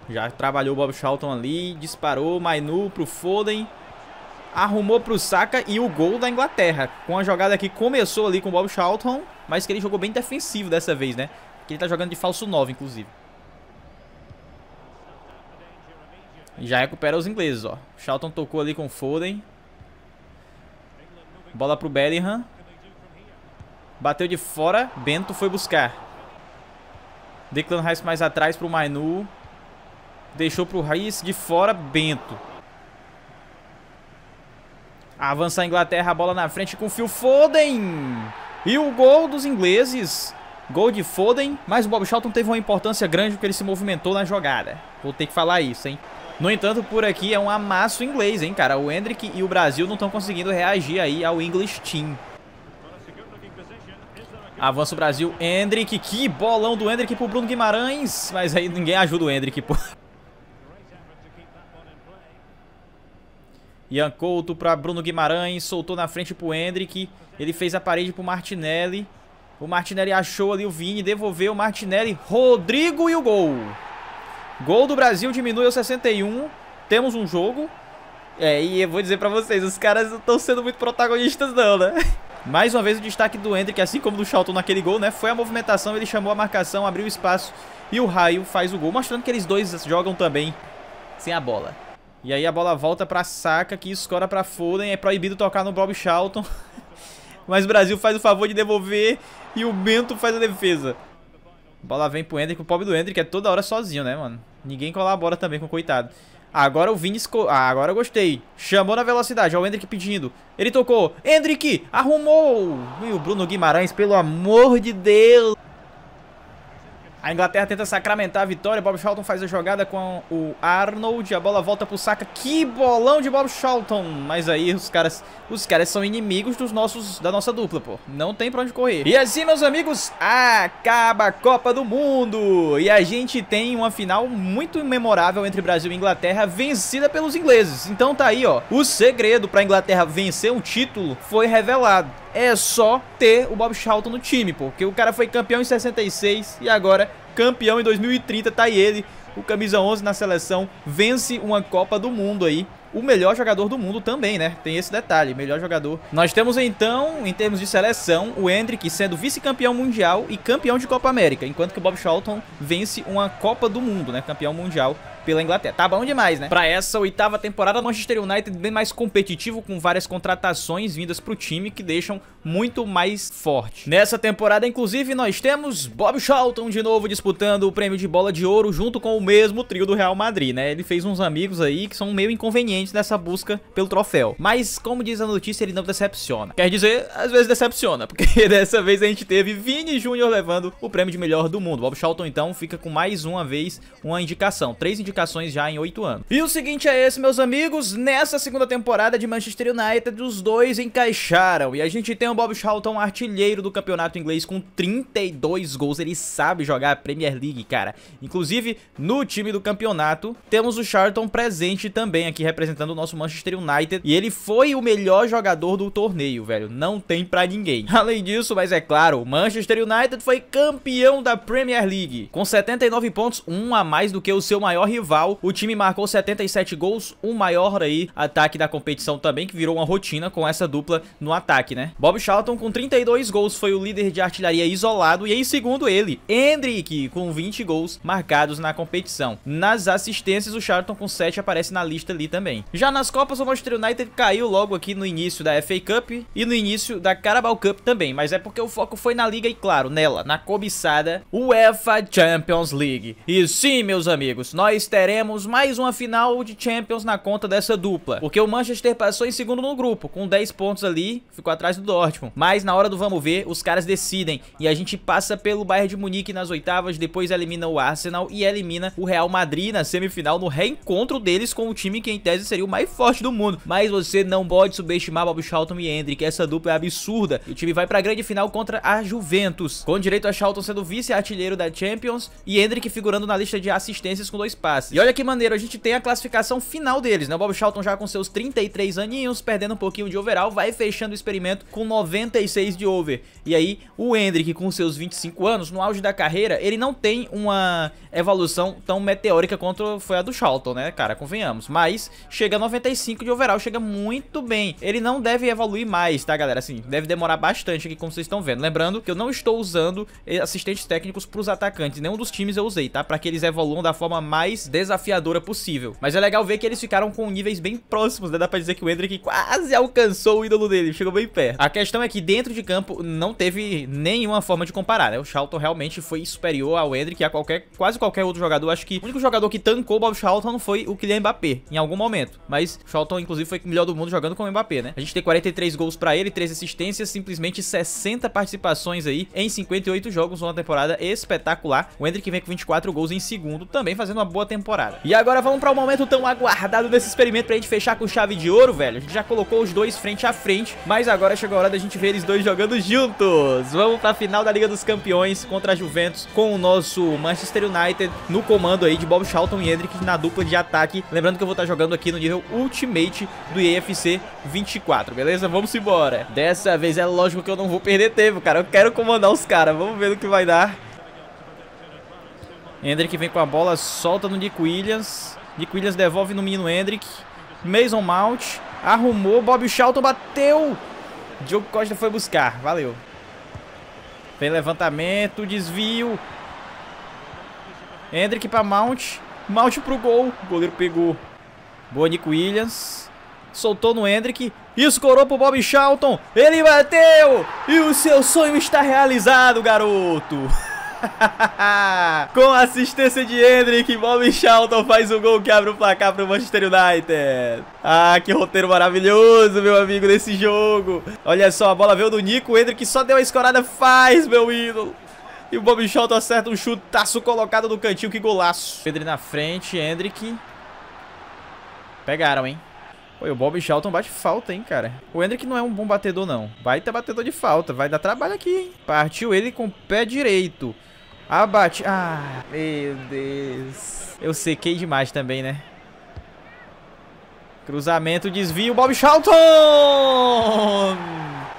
Já trabalhou o Bobby Charlton ali, disparou, Mainu pro Foden, arrumou pro Saka e o gol da Inglaterra. Com a jogada que começou ali com o Bobby Charlton, mas que ele jogou bem defensivo dessa vez, né? Que ele tá jogando de falso 9, inclusive. Já recupera os ingleses, ó. Charlton tocou ali com o Foden. Bola pro Bellingham. Bateu de fora. Bento foi buscar. Declan Rice mais atrás pro Mainu. Deixou pro Rice de fora. Bento. Avança a Inglaterra. A bola na frente com o Phil Foden. E o gol dos ingleses. Gol de Foden. Mas o Bobby Charlton teve uma importância grande porque ele se movimentou na jogada. Vou ter que falar isso, hein? No entanto, por aqui é um amasso inglês, hein, cara? O Endrick e o Brasil não estão conseguindo reagir aí ao English Team. Avança o Brasil. Endrick, que bolão do Endrick pro Bruno Guimarães. Mas aí ninguém ajuda o Endrick, pô. Ian Couto pra Bruno Guimarães. Soltou na frente pro Endrick. Ele fez a parede pro Martinelli. O Martinelli achou ali o Vini. Devolveu o Martinelli. Rodrigo e o gol. Gol do Brasil, diminui aos 61. Temos um jogo. É, e eu vou dizer pra vocês, os caras não estão sendo muito protagonistas não, né? Mais uma vez o destaque do Endrick, assim como do Charlton naquele gol, né? Foi a movimentação, ele chamou a marcação, abriu o espaço e o Raio faz o gol. Mostrando que eles dois jogam também sem a bola. E aí a bola volta pra Saka, que escora pra Foden. É proibido tocar no Bobby Charlton. Mas o Brasil faz o favor de devolver e o Bento faz a defesa. Bola vem pro Endrick, o pobre do Endrick é toda hora sozinho, né, mano? Ninguém colabora também com o coitado. Agora o Vini... agora eu gostei. Chamou na velocidade, ó, o Endrick pedindo. Ele tocou. Endrick, arrumou! E o Bruno Guimarães, pelo amor de Deus! A Inglaterra tenta sacramentar a vitória. Bobby Charlton faz a jogada com o Arnold. A bola volta pro Saka. Que bolão de Bobby Charlton! Mas aí os caras são inimigos da nossa dupla, pô. Não tem pra onde correr. E assim, meus amigos, acaba a Copa do Mundo. E a gente tem uma final muito memorável entre Brasil e Inglaterra, vencida pelos ingleses. Então tá aí, ó. O segredo pra Inglaterra vencer um título foi revelado. É só ter o Bobby Charlton no time, pô. Porque o cara foi campeão em 66 e agora campeão em 2030. Tá aí ele, o camisa 11 na seleção, vence uma Copa do Mundo aí. O melhor jogador do mundo também, né? Tem esse detalhe, melhor jogador. Nós temos então, em termos de seleção, o Endrick sendo vice-campeão mundial e campeão de Copa América. Enquanto que o Bobby Charlton vence uma Copa do Mundo, né? Campeão mundial pela Inglaterra. Tá bom demais, né? Pra essa oitava temporada, o Manchester United bem mais competitivo, com várias contratações vindas pro time que deixam muito mais forte. Nessa temporada, inclusive, nós temos Bobby Charlton de novo disputando o prêmio de bola de ouro junto com o mesmo trio do Real Madrid, né? Ele fez uns amigos aí que são meio inconvenientes nessa busca pelo troféu. Mas, como diz a notícia, ele não decepciona. Quer dizer, às vezes decepciona, porque dessa vez a gente teve Vini Júnior levando o prêmio de melhor do mundo. Bobby Charlton, então, fica com mais uma vez uma indicação. 3 indicações classificações já em 8 anos. E o seguinte é esse, meus amigos. Nessa segunda temporada de Manchester United, os dois encaixaram. E a gente tem o Bobby Charlton, artilheiro do campeonato inglês, com 32 gols. Ele sabe jogar a Premier League, cara. Inclusive, no time do campeonato, temos o Charlton presente também aqui, representando o nosso Manchester United. E ele foi o melhor jogador do torneio, velho. Não tem pra ninguém. Além disso, mas é claro, o Manchester United foi campeão da Premier League. Com 79 pontos, um a mais do que o seu maior rival. O time marcou 77 gols, o maior aí ataque da competição também, que virou uma rotina com essa dupla no ataque, né? Bobby Charlton, com 32 gols, foi o líder de artilharia isolado. E em segundo ele, Endrick, com 20 gols marcados na competição. Nas assistências, o Charlton com 7 aparece na lista ali também. Já nas Copas, o Manchester United caiu logo aqui no início da FA Cup e no início da Carabao Cup também, mas é porque o foco foi na Liga e, claro, nela, na cobiçada UEFA Champions League. E sim, meus amigos, nós teremos mais uma final de Champions na conta dessa dupla, porque o Manchester passou em segundo no grupo, com 10 pontos ali, ficou atrás do Dortmund, mas na hora do vamos ver, os caras decidem, e a gente passa pelo Bayern de Munique nas oitavas, depois elimina o Arsenal e elimina o Real Madrid na semifinal, no reencontro deles com o time que em tese seria o mais forte do mundo. Mas você não pode subestimar Bobby Charlton e Endrick, essa dupla é absurda. O time vai pra grande final contra a Juventus, com direito a Charlton sendo vice-artilheiro da Champions e Endrick figurando na lista de assistências com 2 passes. E olha que maneiro, a gente tem a classificação final deles, né? O Bobby Charlton já com seus 33 aninhos, perdendo um pouquinho de overall, vai fechando o experimento com 96 de over. E aí o Endrick com seus 25 anos, no auge da carreira, ele não tem uma evolução tão meteórica quanto foi a do Charlton, né, cara? Convenhamos. Mas chega a 95 de overall, chega muito bem. Ele não deve evoluir mais, tá, galera? Assim, deve demorar bastante aqui, como vocês estão vendo. Lembrando que eu não estou usando assistentes técnicos pros atacantes. Nenhum dos times eu usei, tá? Pra que eles evoluam da forma mais desafiadora possível. Mas é legal ver que eles ficaram com níveis bem próximos, né? Dá pra dizer que o Endrick quase alcançou o ídolo dele. Chegou bem perto. A questão é que dentro de campo não teve nenhuma forma de comparar, né? O Charlton realmente foi superior ao Endrick e a quase qualquer outro jogador. Acho que o único jogador que tancou o Bobby Charlton foi o Kylian Mbappé, em algum momento. Mas o Charlton, inclusive, foi o melhor do mundo jogando com o Mbappé, né? A gente tem 43 gols pra ele, 3 assistências, simplesmente 60 participações aí em 58 jogos, uma temporada espetacular. O Endrick vem com 24 gols em segundo, também fazendo uma boa temporada. E agora vamos para o momento tão aguardado desse experimento pra gente fechar com chave de ouro, velho. A gente já colocou os dois frente a frente, mas agora chegou a hora da gente ver eles dois jogando juntos. Vamos pra final da Liga dos Campeões contra a Juventus, com o nosso Manchester United no comando aí de Bobby Charlton e Endrick na dupla de ataque. Lembrando que eu vou estar jogando aqui no nível Ultimate do FC 24, beleza? Vamos embora. Dessa vez é lógico que eu não vou perder tempo, cara. Eu quero comandar os caras. Vamos ver no que vai dar. Endrick vem com a bola, solta no Nico Williams. Nico Williams devolve no menino Endrick. Mason Mount arrumou. Bobby Charlton bateu. Diogo Costa foi buscar. Valeu. Vem levantamento, desvio. Endrick pra Mount. Mount pro gol. O goleiro pegou. Boa, Nico Williams. Soltou no Endrick. Escorou pro Bobby Charlton. Ele bateu. E o seu sonho está realizado, garoto. Com a assistência de Endrick, Bobby Charlton faz o gol que abre o placar pro Manchester United. Ah, que roteiro maravilhoso, meu amigo, desse jogo. Olha só, a bola veio do Nico. O Endrick só deu a escorada. Faz, meu ídolo. E o Bobby Charlton acerta um chutaço colocado no cantinho. Que golaço. Pedro na frente, Endrick. Pegaram, hein? Pô, o Bobby Charlton bate falta, hein, cara? O Endrick não é um bom batedor, não. Baita batedor de falta. Vai dar trabalho aqui, hein? Partiu ele com o pé direito. Abate. Ah, meu Deus. Eu sequei demais também, né? Cruzamento, desvio. Bobby Charlton!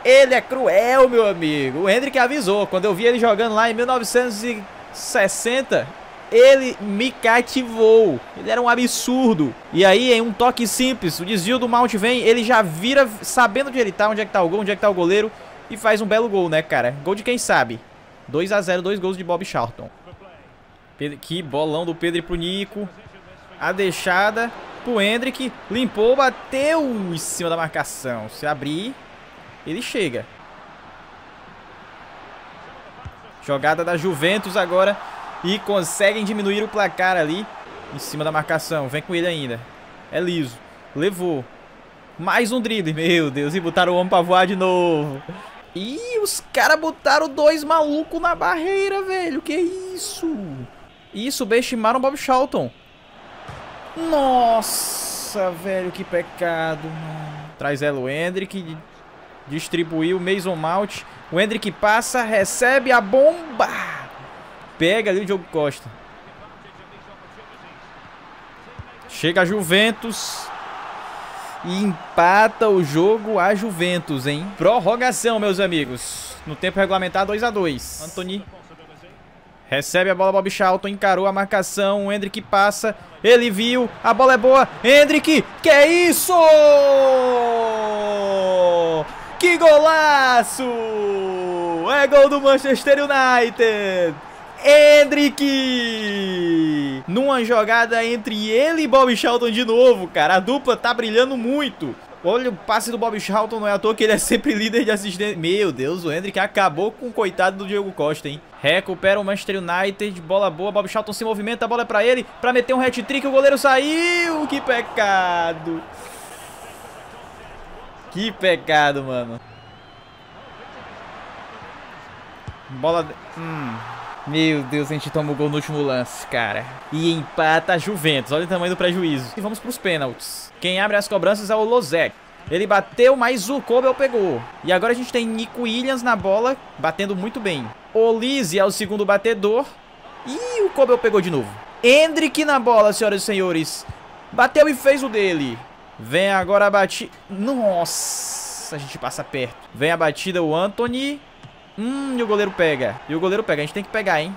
Ele é cruel, meu amigo. O Endrick avisou. Quando eu vi ele jogando lá em 1960... ele me cativou. Ele era um absurdo. E aí, em um toque simples, o desvio do Mount vem, ele já vira sabendo onde ele tá, onde é que tá o gol, onde é que tá o goleiro, e faz um belo gol, né, cara? Gol de quem sabe. 2 a 0, 2 gols de Bobby Charlton. Que bolão do Pedro pro Nico. A deixada pro Endrick. Limpou, bateu em cima da marcação. Se abrir, ele chega. Jogada da Juventus agora. E conseguem diminuir o placar ali em cima da marcação. Vem com ele ainda. É liso. Levou. Mais um drible. Meu Deus. E botaram o homem pra voar de novo. Ih, os caras botaram 2 malucos na barreira, velho. Que isso? Ih, subestimaram o Bobby Charlton. Nossa, velho, que pecado, mano. Traz ela o Endrick. Distribuiu o Mason Mount. O Endrick passa, recebe a bomba. Pega ali o Diogo Costa. Chega a Juventus. E empata o jogo a Juventus, hein? Prorrogação, meus amigos. No tempo regulamentar, 2x2. Antony recebe a bola, Bobby Charlton encarou a marcação. O Endrick passa, ele viu, a bola é boa. Endrick, que é isso? Que golaço! É gol do Manchester United. Endrick! Numa jogada entre ele e Bobby Charlton de novo, cara. A dupla tá brilhando muito. Olha o passe do Bobby Charlton, não é à toa que ele é sempre líder de assistência. Meu Deus, o Endrick acabou com o coitado do Diogo Costa, hein? Recupera o Manchester United, bola boa, Bobby Charlton se movimenta, a bola é pra ele, pra meter um hat-trick, o goleiro saiu! Que pecado! Que pecado, mano. Bola... Meu Deus, a gente toma o gol no último lance, cara. E empata a Juventus. Olha o tamanho do prejuízo. E vamos para os pênaltis. Quem abre as cobranças é o Lozek. Ele bateu, mas o Kobel pegou. E agora a gente tem Nico Williams na bola, batendo muito bem. Olise é o segundo batedor. E o Kobel pegou de novo. Endrick na bola, senhoras e senhores. Bateu e fez o dele. Vem agora a batida. Nossa, a gente passa perto. Vem a batida, o Antony. E o goleiro pega. A gente tem que pegar, hein?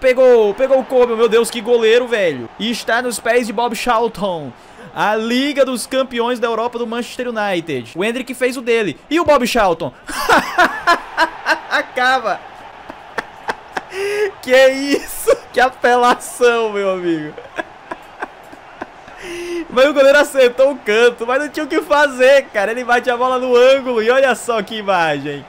Pegou, pegou o Kobe. Meu Deus, que goleiro, velho. E está nos pés de Bobby Charlton. A Liga dos Campeões da Europa do Manchester United. O Endrick fez o dele. E o Bobby Charlton? Acaba. Que isso? Que apelação, meu amigo. Mas o goleiro acertou o canto, mas não tinha o que fazer, cara. Ele bate a bola no ângulo e olha só que imagem,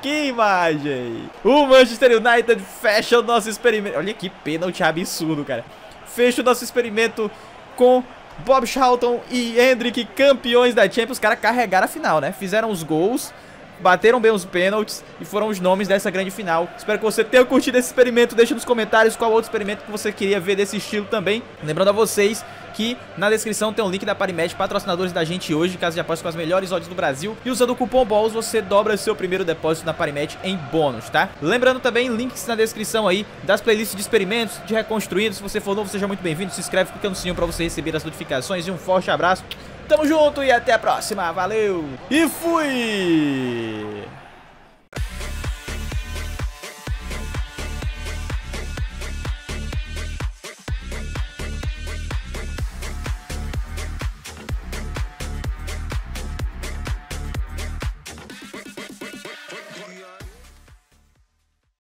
O Manchester United fecha o nosso experimento. Olha que pênalti absurdo, cara. Fecha o nosso experimento com Bobby Charlton e Endrick, campeões da Champions. Os caras carregaram a final, né? Fizeram os gols, bateram bem os pênaltis e foram os nomes dessa grande final. Espero que você tenha curtido esse experimento. Deixa nos comentários qual outro experimento que você queria ver desse estilo também. Lembrando a vocês que na descrição tem um link da Parimed, patrocinadores da gente hoje, casa de apostas com as melhores odds do Brasil. E usando o cupom BOLLS você dobra seu primeiro depósito na Parimed em bônus, tá? Lembrando também, links na descrição aí das playlists de experimentos, de reconstruídos. Se você for novo, seja muito bem-vindo, se inscreve, clica no sininho pra você receber as notificações. E um forte abraço, tamo junto e até a próxima, valeu! E fui!